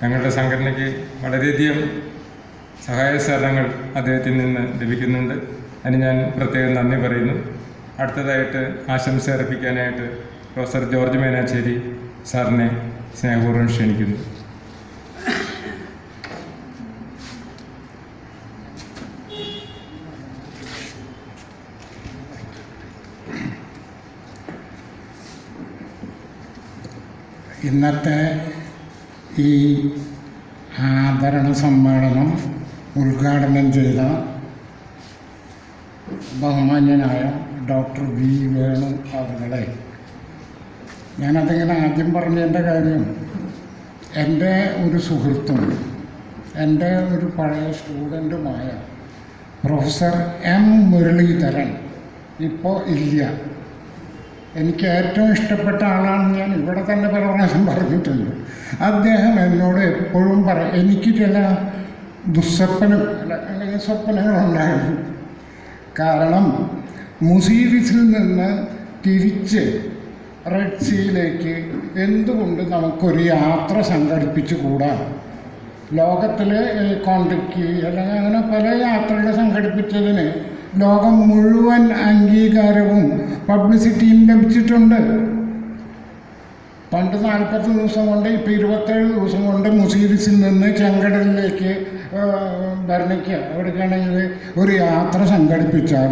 തങ്ങളുടെ സംഘടനയ്ക്ക് വളരെയധികം സഹായ സഹകരണങ്ങൾ അദ്ദേഹത്തിൽ നിന്ന് ലഭിക്കുന്നുണ്ട്. അതിന് ഞാൻ പ്രത്യേകം നന്ദി പറയുന്നു. അടുത്തതായിട്ട് ആശംസ അർപ്പിക്കാനായിട്ട് പ്രൊഫസർ ജോർജ് മേനാശ്ശേരി സാറിനെ സ്നേഹപൂർവ്വം ക്ഷണിക്കുന്നു. ഇന്നത്തെ ഈ ആദരണ സമ്മേളനം ഉദ്ഘാടനം ചെയ്ത ബഹുമാന്യനായ ഡോക്ടർ വി വേണു അവരുടെ, ഞാനതിങ്ങനെ ആദ്യം പറഞ്ഞതിൻ്റെ കാര്യം, എൻ്റെ ഒരു സുഹൃത്തും എൻ്റെ ഒരു പഴയ സ്റ്റുഡൻറ്റുമായ പ്രൊഫസർ എം മുരളീധരൻ ഇപ്പോൾ ഇല്ല. എനിക്ക് ഏറ്റവും ഇഷ്ടപ്പെട്ട ആളാണെന്ന് ഞാൻ ഇവിടെ തന്നെ പല പ്രാവശ്യം പറഞ്ഞിട്ടുണ്ട്. അദ്ദേഹം എന്നോട് എപ്പോഴും എനിക്ക് ചില ദുസ്വപ്നം അല്ലെങ്കിൽ സ്വപ്നങ്ങളുണ്ടായിരുന്നു. കാരണം മുസീരിസിൽ നിന്ന് തിരിച്ച് റെഡ് സീയിലേക്ക് എന്തുകൊണ്ട് നമുക്കൊരു യാത്ര സംഘടിപ്പിച്ചു കൂടാ? ലോകത്തിലെ കോൺട്രിക്ക് അല്ലെങ്കിൽ അങ്ങനെ പല യാത്രകൾ സംഘടിപ്പിച്ചതിന് ലോകം മുഴുവൻ അംഗീകാരവും പബ്ലിസിറ്റിയും ലഭിച്ചിട്ടുണ്ട്. പണ്ട് 40 ദിവസം കൊണ്ട്, ഇപ്പോൾ 27 ദിവസം കൊണ്ട് മുസീരിസിൽ നിന്ന് ചെങ്കടലിലേക്ക് ഭരണിക്കുക എവിടേക്കാണെങ്കിൽ ഒരു യാത്ര സംഘടിപ്പിച്ചാൽ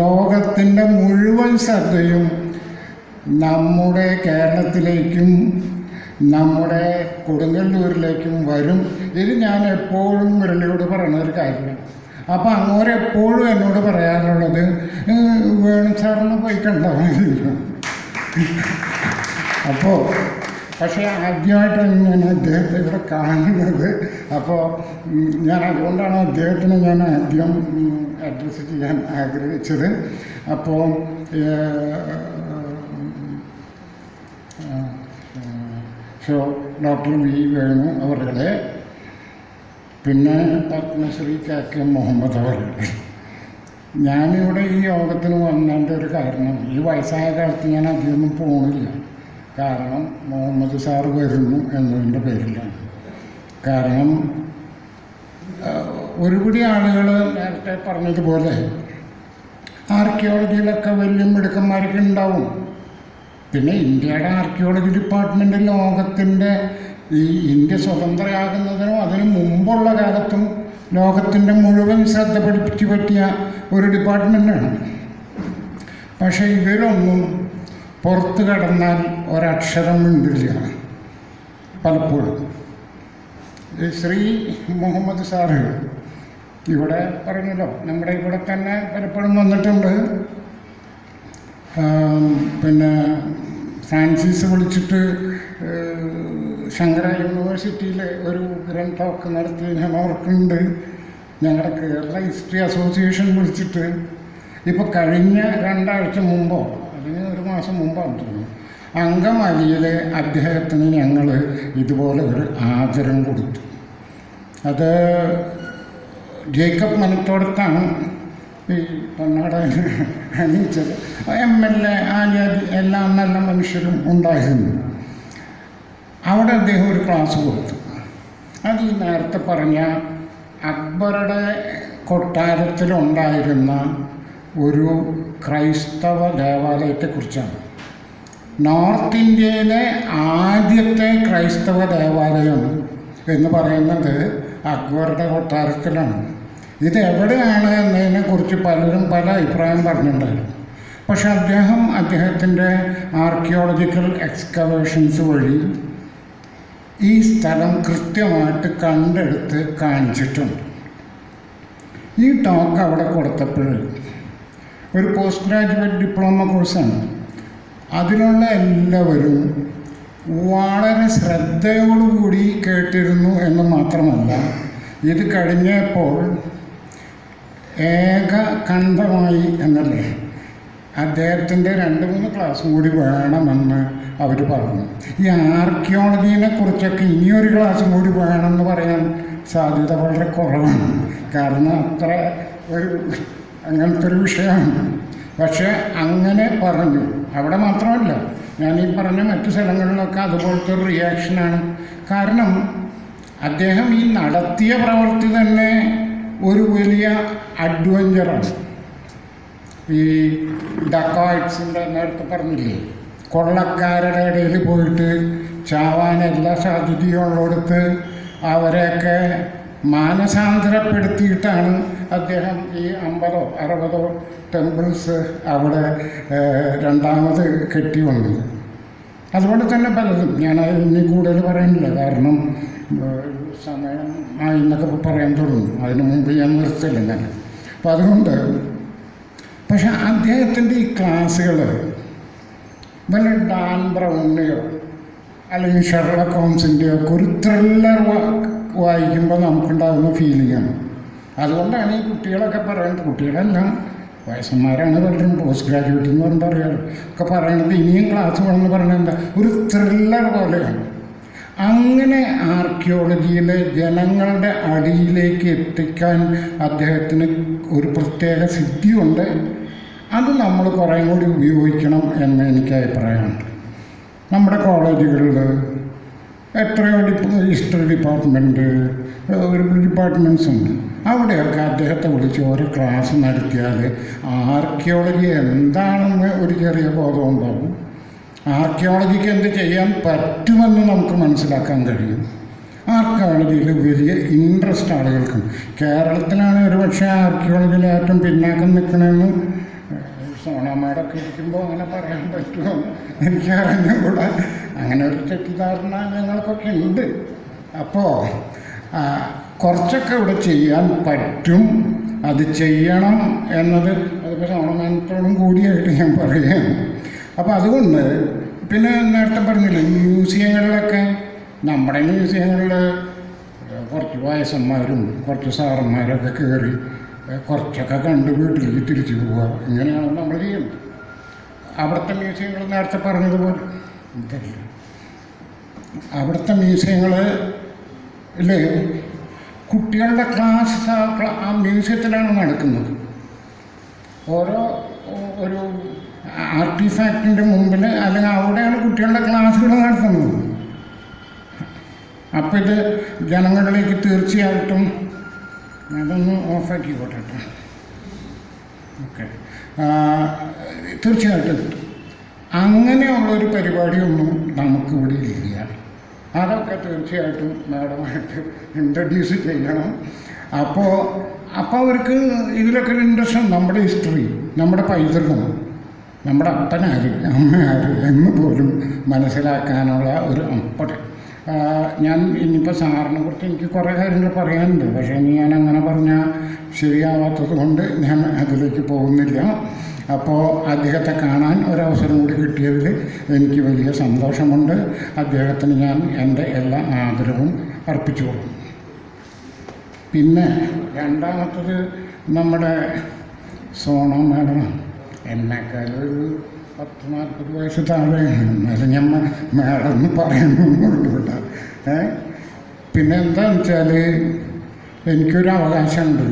ലോകത്തിൻ്റെ മുഴുവൻ ശ്രദ്ധയും നമ്മുടെ കേരളത്തിലേക്കും നമ്മുടെ കൊടുങ്ങല്ലൂരിലേക്കും വരും. ഇത് ഞാൻ എപ്പോഴും മുരളിയോട് പറയുന്നൊരു കാര്യമാണ്. അപ്പം അങ്ങോട്ട് എപ്പോഴും എന്നോട് പറയാനുള്ളത്, വേണു സാറിന് പോയി കണ്ടാൽ മതി. അപ്പോൾ പക്ഷേ ആദ്യമായിട്ടാണ് ഞാൻ അദ്ദേഹത്തെ ഇവിടെ കാണുന്നത്. അപ്പോൾ ഞാൻ അതുകൊണ്ടാണ് അദ്ദേഹത്തിന് ഞാൻ ആദ്യം അഡ്രസ്സ് ചെയ്യാൻ ആഗ്രഹിച്ചത്. അപ്പോൾ ഡോക്ടർ വി വേണു അവരുടെ, പിന്നെ പത്മശ്രീ കെ മുഹമ്മദ് അവരുടെ. ഞാനിവിടെ ഈ യോഗത്തിന് വന്നതിൻ്റെ ഒരു കാരണം, ഈ വയസ്സായ കാലത്ത് ഞാൻ അധികമൊന്നും പോകണില്ല. കാരണം മുഹമ്മദ് സാറ് വരുന്നു എന്നതിൻ്റെ പേരിലാണ്. കാരണം ഒരുപിടി ആളുകൾ നേരത്തെ പറഞ്ഞതുപോലെ ആർക്കിയോളജിയിലൊക്കെ വലിയ മിടുക്കന്മാരൊക്കെ ഉണ്ടാവും. പിന്നെ ഇന്ത്യയുടെ ആർക്കിയോളജി ഡിപ്പാർട്ട്മെൻറ്റ് ലോകത്തിൻ്റെ, ഈ ഇന്ത്യ സ്വതന്ത്രയാകുന്നതിനോ അതിന് മുമ്പുള്ള കാലത്തും ലോകത്തിൻ്റെ മുഴുവൻ ശ്രദ്ധ പഠിപ്പിച്ചു പറ്റിയ ഒരു ഡിപ്പാർട്ട്മെൻറ്റാണ്. പക്ഷേ ഇവരൊന്നും പുറത്ത് കടന്നാൽ ഒരക്ഷരം ഉണ്ടില്ല പലപ്പോഴും. ശ്രീ മുഹമ്മദ് സാറ് ഇവിടെ പറഞ്ഞല്ലോ, നമ്മുടെ ഇവിടെ തന്നെ പലപ്പോഴും വന്നിട്ടുണ്ട്. പിന്നെ ഫ്രാൻസിസ് വിളിച്ചിട്ട് ശങ്കര യൂണിവേഴ്സിറ്റിയിൽ ഒരു ഗ്രൻ ടോക്ക് നടത്തി, ഞാൻ ഓർക്കുന്നുണ്ട്. ഞങ്ങളുടെ കേരള ഹിസ്റ്ററി അസോസിയേഷൻ വിളിച്ചിട്ട്, ഇപ്പോൾ കഴിഞ്ഞ 2 ആഴ്ച മുമ്പോ അല്ലെങ്കിൽ 1 മാസം മുമ്പാണെന്ന് തോന്നുന്നു, അങ്കമാലിയിൽ അദ്ദേഹത്തിന് ഞങ്ങൾ ഇതുപോലെ ഒരു ആദരം കൊടുത്തു. അത് ജേക്കബ് മനത്തോടത്താണ് ഈ പൊന്നാടൻ അണിയിച്ചത്. MLA ആര്യാദി എല്ലാം നല്ല മനുഷ്യരും ഉണ്ടായിരുന്നു. അവിടെ അദ്ദേഹം ഒരു ക്ലാസ് കൊടുത്തു. അത് ഈ നേരത്തെ പറഞ്ഞ അക്ബറുടെ കൊട്ടാരത്തിലുണ്ടായിരുന്ന ഒരു ക്രൈസ്തവ ദേവാലയത്തെക്കുറിച്ചാണ്. നോർത്ത് ഇന്ത്യയിലെ ആദ്യത്തെ ക്രൈസ്തവ ദേവാലയം എന്ന് പറയുന്നത് അക്ബറുടെ കൊട്ടാരത്തിലാണ്. ഇത് എവിടെയാണ് എന്നതിനെക്കുറിച്ച് പലരും പല അഭിപ്രായം പറഞ്ഞിട്ടുണ്ടായിരുന്നു. പക്ഷെ അദ്ദേഹത്തിൻ്റെ ആർക്കിയോളജിക്കൽ എക്സ്കവേഷൻസ് വഴി ഈ സ്ഥലം കൃത്യമായിട്ട് കണ്ടെടുത്ത് കാണിച്ചിട്ടുണ്ട്. ഈ ടോക്ക് അവിടെ കൊടുത്തപ്പോൾ, ഒരു പോസ്റ്റ് ഗ്രാജുവേറ്റ് ഡിപ്ലോമ കോഴ്സാണ്, അതിലുള്ള എല്ലാവരും വളരെ ശ്രദ്ധയോടുകൂടി കേട്ടിരുന്നു എന്ന് മാത്രമല്ല, ഇത് കഴിഞ്ഞപ്പോൾ ഏക കണ്ഠമായി എന്നല്ലേ അദ്ദേഹത്തിൻ്റെ 2-3 ക്ലാസ്സും കൂടി വേണമെന്ന് അവർ പറഞ്ഞു. ഈ ആർക്കിയോളജീനെ കുറിച്ചൊക്കെ ഇനിയൊരു ക്ലാസ്സും കൂടി വേണമെന്ന് പറയാൻ സാധ്യത വളരെ കുറവാണ്. കാരണം അത്ര ഒരു അങ്ങനത്തെ ഒരു വിഷയമാണ്. പക്ഷേ അങ്ങനെ പറഞ്ഞു. അവിടെ മാത്രമല്ല, ഞാനീ പറഞ്ഞ മറ്റു സ്ഥലങ്ങളിലൊക്കെ അതുപോലത്തെ ഒരു റിയാക്ഷനാണ്. കാരണം അദ്ദേഹം ഈ നടത്തിയ പ്രവൃത്തി തന്നെ ഒരു വലിയ അഡ്വഞ്ചറാണ്. ഈ ഡക്കായിട്സിൻ്റെ നേരത്തെ പറഞ്ഞില്ലേ, കൊള്ളക്കാരുടെ ഇടയിൽ പോയിട്ട് ചാവാൻ എല്ലാ സാധ്യതയും ഉള്ളിടത്ത് അവരെയൊക്കെ മാനസാന്തരപ്പെടുത്തിയിട്ടാണ് അദ്ദേഹം ഈ 50-60 ടെമ്പിൾസ് അവിടെ രണ്ടാമത് കെട്ടി വന്നത്. അതുപോലെ തന്നെ പലതും ഞാൻ ഇനി കൂടുതൽ പറയുന്നില്ല, കാരണം സമയം ഇന്നൊക്കെ പറയാൻ തുടങ്ങും, അതിനു മുമ്പ് ഞാൻ നിർത്തില്ല ഞാൻ. അപ്പം അതുകൊണ്ട് പക്ഷെ അദ്ദേഹത്തിൻ്റെ ഈ ക്ലാസ്സുകൾ വല്ല ഡാൻ ബ്രൗണിൻ്റെയോ അല്ലെങ്കിൽ ഷെർലക് ഹോംസിൻ്റെയോ ഒക്കെ ഒരു ത്രില്ലർ വായിക്കുമ്പോൾ നമുക്കുണ്ടാകുന്ന ഫീലിങ്ങാണ്. അതുകൊണ്ടാണ് ഈ കുട്ടികളൊക്കെ പറയുന്നത്, കുട്ടികളെല്ലാം വയസ്സന്മാരാണ് പലരും, പോസ്റ്റ് ഗ്രാജുവേറ്റ് എന്ന് പറഞ്ഞാൽ അറിയാമല്ലോ ഒക്കെ പറയണത്, ഇനിയും ക്ലാസ് വേണമെന്ന് പറഞ്ഞാൽ എന്താ ഒരു ത്രില്ലർ പോലെയാണ്. അങ്ങനെ ആർക്കിയോളജിയിലെ ജനങ്ങളുടെ അടിയിലേക്ക് എത്തിക്കാൻ അദ്ദേഹത്തിന് ഒരു പ്രത്യേക സിദ്ധിയുണ്ട്. അത് നമ്മൾ കുറേ കൂടി ഉപയോഗിക്കണം എന്ന് എനിക്ക് അഭിപ്രായമുണ്ട്. നമ്മുടെ കോളേജുകളിൽ എത്രയോ ഹിസ്റ്ററി ഡിപ്പാർട്ട്മെൻറ്റ്സ് ഉണ്ട്, അവിടെയൊക്കെ അദ്ദേഹത്തെ വിളിച്ച് ഒരു ക്ലാസ് നടത്തിയാൽ ആർക്കിയോളജി എന്താണെന്ന് ഒരു ചെറിയ ബോധം ഉണ്ടാകും, ആർക്കിയോളജിക്ക് എന്ത് ചെയ്യാൻ പറ്റുമെന്ന് നമുക്ക് മനസ്സിലാക്കാൻ കഴിയും. ആർക്കിയോളജിയിൽ വലിയ ഇൻട്രസ്റ്റ് ആളുകൾക്കും കേരളത്തിലാണ് ഒരു പക്ഷേ ആർക്കിയോളജിയിൽ ഏറ്റവും പിന്നാക്കം നിൽക്കണമെന്ന് സോണാമ്മയോടൊക്കെ ഇരിക്കുമ്പോൾ അങ്ങനെ പറയാൻ പറ്റുമോ എനിക്ക് അറിഞ്ഞുകൂടാ, അങ്ങനെ ഒരു തെറ്റിദ്ധാരണ ഞങ്ങൾക്കൊക്കെ ഉണ്ട്. അപ്പോൾ കുറച്ചൊക്കെ ഇവിടെ ചെയ്യാൻ പറ്റും, അത് ചെയ്യണം എന്നത് അതിപ്പോൾ സോണമാനത്തോടും കൂടിയായിട്ട് ഞാൻ പറയുകയാണ്. അപ്പോൾ അതുകൊണ്ട് പിന്നെ നേരത്തെ പറഞ്ഞില്ല, മ്യൂസിയങ്ങളിലൊക്കെ നമ്മുടെ മ്യൂസിയങ്ങളിൽ കുറച്ച് വയസ്സന്മാരും കുറച്ച് സാറന്മാരൊക്കെ കയറി കുറച്ചൊക്കെ കണ്ട് വീട്ടിലേക്ക് തിരിച്ചു പോവുക, ഇങ്ങനെയാണ് നമ്മൾ ചെയ്യുന്നത്. അവിടുത്തെ മ്യൂസിയങ്ങൾ നേരത്തെ പറഞ്ഞതുപോലെ അവിടുത്തെ മ്യൂസിയങ്ങളിൽ കുട്ടികളുടെ ക്ലാസ് ആ മ്യൂസിയത്തിലാണ് നടക്കുന്നത്. ഓരോ ഒരു ആർട്ടിഫാക്റ്റിൻ്റെ മുമ്പിൽ അല്ലെങ്കിൽ അവിടെയാണ് കുട്ടികളുടെ ക്ലാസ്സുകൾ നടത്തുന്നത്. അപ്പോൾ ഇത് ജനങ്ങളിലേക്ക് തീർച്ചയായിട്ടും അതൊന്ന് ഓഫാക്കി പോട്ടെ, ഓക്കെ, തീർച്ചയായിട്ടും അങ്ങനെയുള്ളൊരു പരിപാടിയൊന്നും നമുക്കിവിടെ ഇല്ല. അതൊക്കെ തീർച്ചയായിട്ടും മാഡമായിട്ട് ഇൻട്രൊഡ്യൂസ് ചെയ്യണം. അപ്പോൾ അവർക്ക് ഇതിലൊക്കെ ഒരു ഇൻട്രസ്റ്റ് ഉണ്ട്. നമ്മുടെ ഹിസ്റ്ററി, നമ്മുടെ പൈതൃകം, നമ്മുടെ അപ്പനാര് അമ്മയാര് എന്ന് പോലും മനസ്സിലാക്കാനുള്ള ഒരു അപ്പട. ഞാൻ ഇനിയിപ്പോൾ സാറിനെ കുറിച്ച് എനിക്ക് കുറേ കാര്യങ്ങൾ പറയാനുണ്ട്, പക്ഷേ ഞാൻ അങ്ങനെ പറഞ്ഞാൽ ശരിയാവാത്തത് കൊണ്ട് ഞാൻ അതിലേക്ക് പോകുന്നില്ല. അപ്പോൾ അദ്ദേഹത്തെ കാണാൻ ഒരവസരം കൂടി കിട്ടിയതിൽ എനിക്ക് വലിയ സന്തോഷമുണ്ട്. അദ്ദേഹത്തിന് ഞാൻ എൻ്റെ എല്ലാ ആദരവും അർപ്പിച്ചു കൊടുക്കും. പിന്നെ രണ്ടാമത്തത് നമ്മുടെ സോണ മാഡമാണ്. എന്നെക്കാളൊരു 40-40 വയസ്സ് താഴെയാണ്, എന്നാലും ഞാൻ മാഡം എന്ന് പറയണമെന്നുള്ളൂ കേട്ടോ. പിന്നെ എന്താണെന്ന് വെച്ചാൽ എനിക്കൊരു അവകാശമുണ്ട്,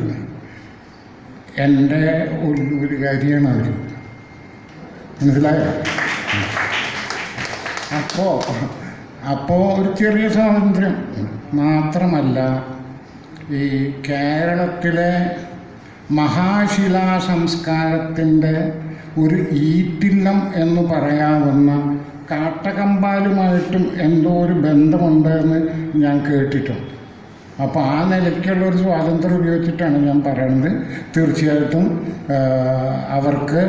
എൻ്റെ ഒരു കാര്യമാണ് അവർ, മനസ്സിലായോ? അപ്പോൾ ഒരു ചെറിയ സ്വാതന്ത്ര്യം മാത്രമല്ല, ഈ കേരളത്തിലെ മഹാശിലാ സംസ്കാരത്തിൻ്റെ ഒരു ഈറ്റില്ലം എന്ന് പറയാവുന്ന കാട്ടകമ്പാലുമായിട്ടും എന്തോ ഒരു ബന്ധമുണ്ട് എന്ന് ഞാൻ കേട്ടിട്ടുണ്ട്. അപ്പോൾ ആ നിലയ്ക്കുള്ളൊരു സ്വാതന്ത്ര്യം ഉപയോഗിച്ചിട്ടാണ് ഞാൻ പറയുന്നത്. തീർച്ചയായിട്ടും അവർക്ക്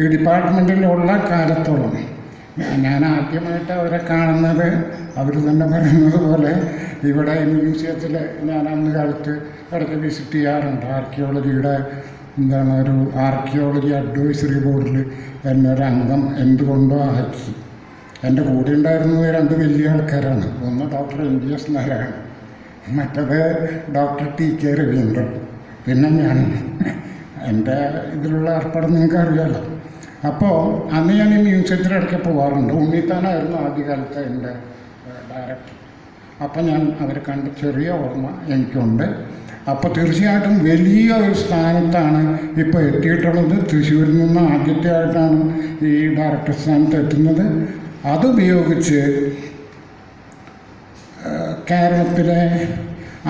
ഈ ഡിപ്പാർട്ട്മെൻറ്റിലുള്ള കാലത്തോളം ഞാൻ ആദ്യമായിട്ട് അവരെ കാണുന്നത് അവർ തന്നെ പറയുന്നത് പോലെ ഇവിടെ ഈ മ്യൂസിയത്തിൽ ഞാൻ അന്ന് കാലത്ത് ഇടയ്ക്ക് വിസിറ്റ് ചെയ്യാറുണ്ട്. ആർക്കിയോളജിയുടെ എന്താണ് ഒരു ആർക്കിയോളജി അഡ്വൈസറി ബോർഡിൽ എന്നൊരംഗം എന്തുകൊണ്ടോ ആക്കി. എൻ്റെ കൂടെ ഉണ്ടായിരുന്നത് രണ്ട് വലിയ ആൾക്കാരാണ്. ഒന്ന് ഡോക്ടർ NGS നാരായണൻ, മറ്റത് ഡോക്ടർ TK രവീന്ദ്രൻ, പിന്നെ ഞാൻ. എൻ്റെ ഇതിലുള്ള ഏർപ്പാട് നിങ്ങൾക്ക് അറിയാമല്ലോ. അപ്പോൾ അന്ന് ഞാൻ ഈ മ്യൂസിയത്തിലിടയ്ക്ക് പോകാറുണ്ട്. ഉണ്ണിത്താനായിരുന്നു ആദ്യകാലത്ത് എൻ്റെ ഡയറക്ടർ. അപ്പം ഞാൻ അവരെ കണ്ട ചെറിയ ഓർമ്മ എനിക്കുണ്ട്. അപ്പോൾ തീർച്ചയായിട്ടും വലിയ ഒരു സ്ഥാനത്താണ് ഇപ്പോൾ എത്തിയിട്ടുള്ളത്. തൃശ്ശൂരിൽ നിന്ന് ആദ്യത്തെ ആയിട്ടാണ് ഈ ഡയറക്ടർ സ്ഥാനത്ത് എത്തുന്നത്. അതുപയോഗിച്ച് കേരളത്തിലെ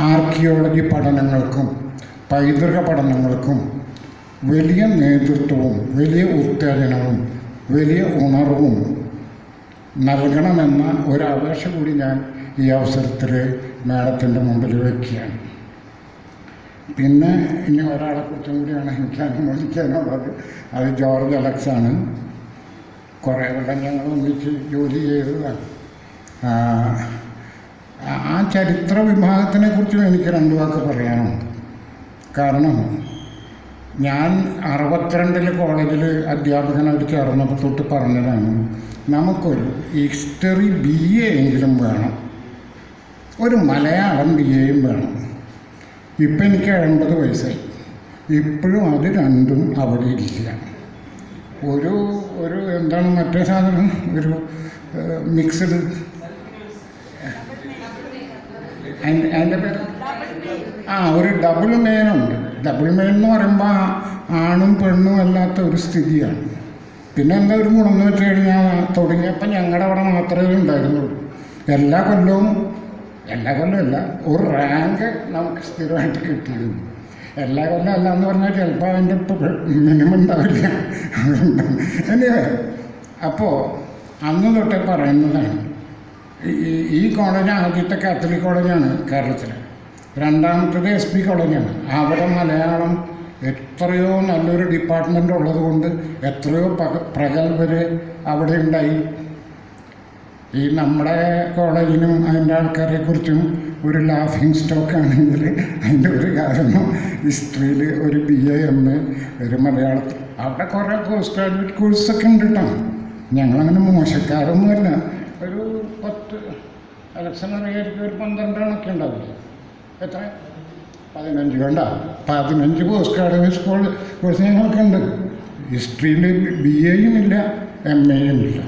ആർക്കിയോളജി പഠനങ്ങൾക്കും പൈതൃക പഠനങ്ങൾക്കും വലിയ നേതൃത്വവും വലിയ ഉത്തേജനവും വലിയ ഉണർവും നൽകണമെന്ന ഒരു അപേക്ഷ കൂടി ഞാൻ ഈ അവസരത്തിൽ മാഡത്തിൻ്റെ മുമ്പിൽ വയ്ക്കുകയാണ്. പിന്നെ ഇനി ഒരാളെ കുറിച്ചും കൂടിയാണ് എനിക്ക് അനുമോദിക്കാനുള്ളത്. അത് ജോർജ് അലക്സാണ്. കുറേ കൊല്ലം ഞങ്ങൾ ഒന്നിച്ച് ജോലി ചെയ്തതാണ്. ആ ചരിത്ര വിഭാഗത്തിനെ കുറിച്ചും എനിക്ക് രണ്ട് വാക്ക് പറയാനുണ്ട്. കാരണം ഞാൻ 62 കോളേജിൽ അധ്യാപകനായിട്ട് ചേർന്നപ്പോൾ തൊട്ട് പറഞ്ഞതാണ്, നമുക്കൊരു ഹിസ്റ്ററി BA എങ്കിലും വേണം, ഒരു മലയാളം BA വേണം. ഇപ്പം എനിക്ക് 80 വയസ്സായി, ഇപ്പോഴും അത് രണ്ടും അവിടെ ഇല്ല. ഒരു ഒരു എന്താണ് മറ്റേ സാധനം, ഒരു മിക്സഡ് അതിൻ്റെ പേര് ഒരു ഡബിൾ മെയിനുണ്ട്. ഡബിൾ മെയിൻ എന്ന് പറയുമ്പോൾ ആണും പെണ്ണും അല്ലാത്ത ഒരു സ്ഥിതിയാണ്. പിന്നെ എന്താ ഒരു ഗുണം എന്ന് വെച്ച് കഴിഞ്ഞാൽ തുടങ്ങിയപ്പോൾ ഞങ്ങളുടെ അവിടെ മാത്രമേ ഉണ്ടായിരുന്നുള്ളൂ. എല്ലാ കൊല്ലവുമല്ല ഒരു റാങ്ക് നമുക്ക് സ്ഥിരമായിട്ട് കിട്ടിയിരുന്നു. എല്ലാ കൊല്ലം അല്ല എന്ന് പറഞ്ഞാൽ ചിലപ്പോൾ അതിൻ്റെ മിനിമം ഉണ്ടാവില്ല. എനിവേ, അപ്പോൾ അന്ന് തൊട്ടേ പറയുന്നതാണ്, ഈ കോളേജ് ആദ്യത്തെ കാത്തലിക് കോളേജാണ് കേരളത്തിലെ. രണ്ടാമത്തേത് SP കോളേജാണ്. അവിടെ മലയാളം എത്രയോ നല്ലൊരു ഡിപ്പാർട്ട്മെൻ്റ് ഉള്ളത് കൊണ്ട് എത്രയോ പ്രഗത്ഭര് അവിടെ ഉണ്ടായി. ഈ നമ്മുടെ കോളേജിനും അതിൻ്റെ ആൾക്കാരെ കുറിച്ചും ഒരു ലാഫിങ് സ്റ്റോക്കാണെങ്കിൽ അതിൻ്റെ ഒരു കാരണം ഹിസ്റ്ററിയിൽ ഒരു BA MA ഒരു മലയാളത്തിൽ അവിടെ കുറേ പോസ്റ്റ് ഗ്രാജുവേറ്റ് കോഴ്സൊക്കെ ഉണ്ട് കേട്ടോ. ഞങ്ങളങ്ങനെ മോശക്കാരൊന്നുമല്ല. ഒരു 10 ഇലക്ഷൻ ഇറങ്ങിയായിരിക്കും, ഒരു 12 ഉണ്ടാവില്ല, എത്ര 15 കണ്ടോ, 15 പോസ്റ്റ് ഗ്രാജുവേറ്റ് കോഴ്സ് ഞങ്ങൾക്കുണ്ട്. ഹിസ്റ്ററിയിൽ BA യും ഇല്ല MA യും ഇല്ല,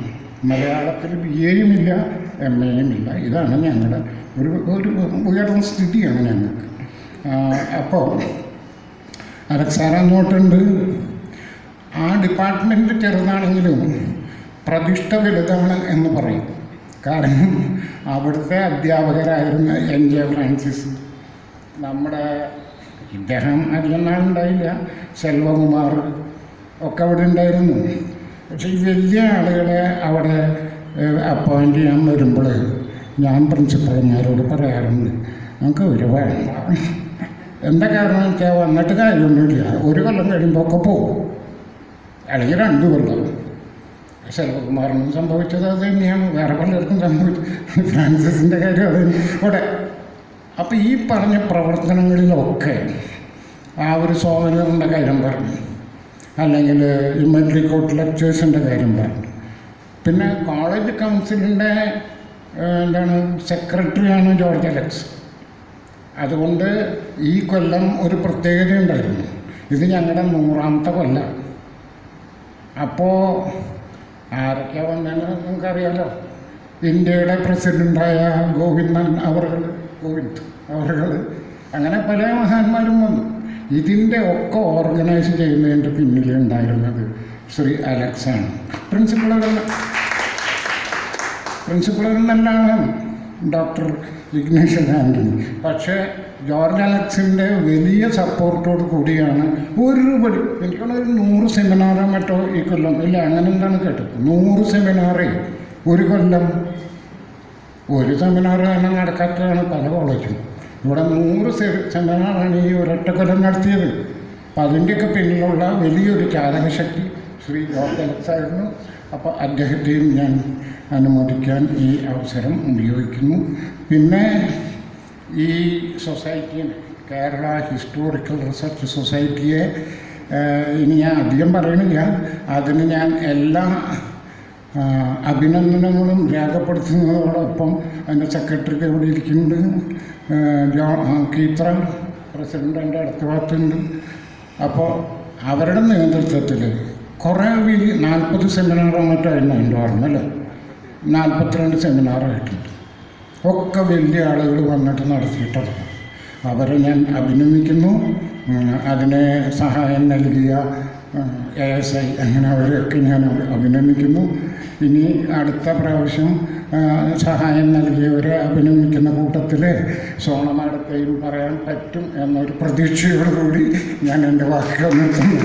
മലയാളത്തിൽ BA യും ഇല്ല MA യും ഇല്ല. ഇതാണ് ഞങ്ങളുടെ ഒരു ഒരു ഉയർന്ന സ്ഥിതിയാണ് ഞങ്ങൾക്ക്. അപ്പോൾ അലക്സാറ അങ്ങോട്ടുണ്ട്. ആ ഡിപ്പാർട്ട്മെൻറ്റ് ചെറുതാണെങ്കിലും പ്രതിഷ്ഠ വലുതാണ് എന്ന് പറയും. കാരണം അവിടുത്തെ അധ്യാപകരായിരുന്ന NJ ഫ്രാൻസിസ്, നമ്മുടെ ഇദ്ദേഹം അധികം നാളുണ്ടായില്ല, സെൽവകുമാർ ഒക്കെ അവിടെ ഉണ്ടായിരുന്നു. പക്ഷേ ഈ വലിയ ആളുകളെ അവിടെ അപ്പോയിൻ്റ് ചെയ്യാൻ വരുമ്പോൾ ഞാൻ പ്രിൻസിപ്പൽമാരോട് പറയാറുണ്ട്, നമുക്ക് ഒരു വേണ്ട. എന്താ കാരണം വെച്ചാൽ വന്നിട്ട് കാര്യമൊന്നുമില്ല, ഒരു കൊല്ലം കഴിയുമ്പോൾ ഒക്കെ പോകും, അല്ലെങ്കിൽ 2 കൊല്ലം. ശെൽവകുമാറിനും സംഭവിച്ചത് അത് തന്നെയാണ്, വേറെ പലർക്കും സംഭവിച്ചു. ഫ്രാൻസിസിൻ്റെ കാര്യം അത് ഇവിടെ. അപ്പോൾ ഈ പറഞ്ഞ പ്രവർത്തനങ്ങളിലൊക്കെ ആ ഒരു സോവനറിൻ്റെ കാര്യം പറഞ്ഞു, അല്ലെങ്കിൽ ഇൻവെൻ്ററി കോട്ട് ലെക്ചേഴ്സിൻ്റെ കാര്യം പറഞ്ഞു. പിന്നെ കോളേജ് കൗൺസിലിൻ്റെ സെക്രട്ടറിയാണ് ജോർജ് അലക്സ്. അതുകൊണ്ട് ഈ കൊല്ലം ഒരു പ്രത്യേകത ഉണ്ടായിരുന്നു. ഇത് ഞങ്ങളുടെ 100ാമത്തെ കൊല്ലം. അപ്പോൾ ആരൊക്കെയാണ് വന്നതെന്ന് നിങ്ങൾക്കറിയാലോ. ഇന്ത്യയുടെ പ്രസിഡൻ്റായ ഗോവിന്ദൻ അവർ, അങ്ങനെ പല മഹാന്മാരും വന്നു. ഇതിൻ്റെ ഒക്കെ ഓർഗനൈസ് ചെയ്യുന്നതിൻ്റെ പിന്നിൽ ഉണ്ടായിരുന്നത് ശ്രീ അലക്സാണ്. പ്രിൻസിപ്പളൊരു നല്ല ആളാണ്, ഡോക്ടർ ഇഗ്നേഷ്യസ് ആൻ്റണി. പക്ഷേ ജോർജ് അലക്സിൻ്റെ വലിയ സപ്പോർട്ടോട് കൂടിയാണ് ഒരുപടി എനിക്കുള്ള ഒരു 100 സെമിനാറോ മറ്റോ ഈ കൊല്ലം, ഇല്ല അങ്ങനെ എന്താണ് കേട്ടത്, 100 സെമിനാറേ ഒരു കൊല്ലം. ഒരു സെമിനാർ തന്നെ നടക്കാത്തതാണ് പല കോളേജും. ഇവിടെ 100 സെമിനാറാണ് ഈ ഒരൊറ്റ കൊല്ലം നടത്തിയത്. അപ്പം അതിൻ്റെയൊക്കെ പിന്നിലുള്ള വലിയൊരു ചാലകശക്തി ശ്രീ ജോർജ് അലക്സായിരുന്നു. അപ്പോൾ അദ്ദേഹത്തെയും ഞാൻ അനുമോദിക്കാൻ ഈ അവസരം ഉപയോഗിക്കുന്നു. പിന്നെ ഈ സൊസൈറ്റിയെ, കേരള ഹിസ്റ്റോറിക്കൽ റിസർച്ച് സൊസൈറ്റിയെ ഇനി ഞാൻ അധികം പറയണില്ല. അതിന് ഞാൻ എല്ലാ അഭിനന്ദനങ്ങളും രേഖപ്പെടുത്തുന്നതോടൊപ്പം അതിൻ്റെ സെക്രട്ടറിക്ക് ഇവിടെ ഇരിക്കുന്നുണ്ട്, കീത്ര പ്രസിഡൻ്റ് എൻ്റെ അടുത്ത ഭാഗത്തുണ്ട്. അപ്പോൾ അവരുടെ നേതൃത്വത്തിൽ കുറേ 40 സെമിനാറോ മറ്റായിരുന്നു എൻ്റെ ഓർമ്മല്ലോ, 42 സെമിനാറായിട്ടുണ്ട്. ഒക്കെ വലിയ ആളുകൾ വന്നിട്ട് നടത്തിയിട്ടുണ്ട്. അവരെ ഞാൻ അഭിനന്ദിക്കുന്നു. അതിനെ സഹായം നൽകിയ ASI, അങ്ങനെ അവരെയൊക്കെ ഞാൻ അഭിനന്ദിക്കുന്നു. ഇനി അടുത്ത പ്രാവശ്യം സഹായം നൽകിയവരെ അഭിനന്ദിക്കുന്ന കൂട്ടത്തിൽ സോണ മാഡത്തെയും പറയാൻ പറ്റും എന്നൊരു പ്രതീക്ഷയോടുകൂടി ഞാൻ എൻ്റെ വാക്കുകൾ നിർത്തുന്നു.